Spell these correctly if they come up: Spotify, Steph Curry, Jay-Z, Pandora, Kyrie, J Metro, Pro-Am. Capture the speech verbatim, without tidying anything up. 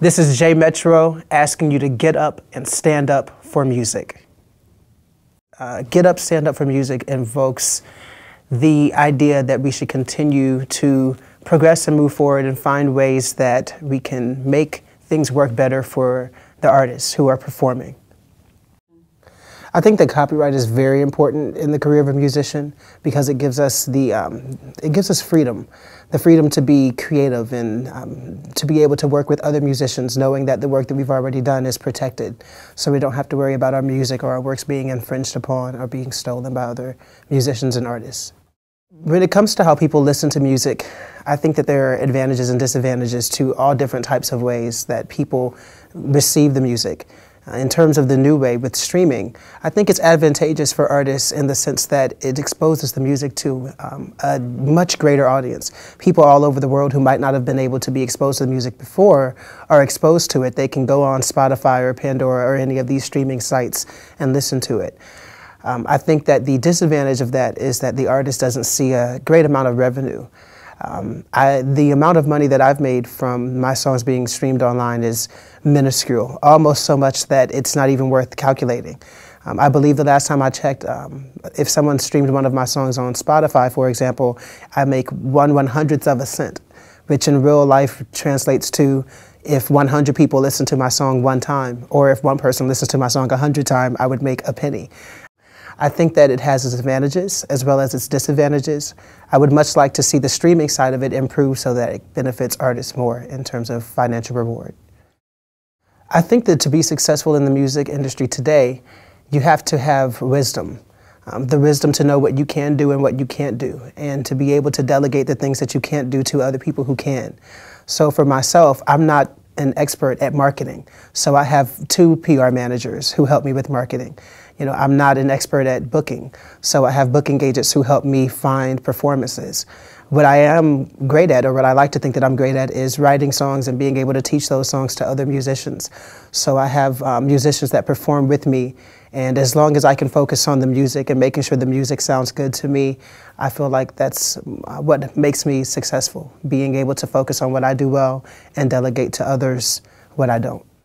This is J Metro asking you to get up and stand up for music. Uh, get up, stand up for music invokes the idea that we should continue to progress and move forward and find ways that we can make things work better for the artists who are performing. I think that copyright is very important in the career of a musician because it gives us the um, it gives us freedom, the freedom to be creative and um, to be able to work with other musicians, knowing that the work that we've already done is protected, so we don't have to worry about our music or our works being infringed upon or being stolen by other musicians and artists. When it comes to how people listen to music, I think that there are advantages and disadvantages to all different types of ways that people receive the music. In terms of the new way with streaming, I think it's advantageous for artists in the sense that it exposes the music to um, a much greater audience. People all over the world who might not have been able to be exposed to the music before are exposed to it. They can go on Spotify or Pandora or any of these streaming sites and listen to it. Um, I think that the disadvantage of that is that the artist doesn't see a great amount of revenue. Um, I, the amount of money that I've made from my songs being streamed online is minuscule, almost so much that it's not even worth calculating. Um, I believe the last time I checked, um, if someone streamed one of my songs on Spotify, for example, I make one one-hundredth of a cent, which in real life translates to if one hundred people listen to my song one time, or if one person listens to my song one hundred times, I would make a penny. I think that it has its advantages as well as its disadvantages. I would much like to see the streaming side of it improve so that it benefits artists more in terms of financial reward. I think that to be successful in the music industry today, you have to have wisdom. Um, the wisdom to know what you can do and what you can't do, and to be able to delegate the things that you can't do to other people who can. So for myself, I'm not an expert at marketing. So I have two P R managers who help me with marketing. You know, I'm not an expert at booking. So I have booking agents who help me find performances. What I am great at, or what I like to think that I'm great at, is writing songs and being able to teach those songs to other musicians. So I have um, musicians that perform with me, and as long as I can focus on the music and making sure the music sounds good to me, I feel like that's what makes me successful, being able to focus on what I do well and delegate to others what I don't.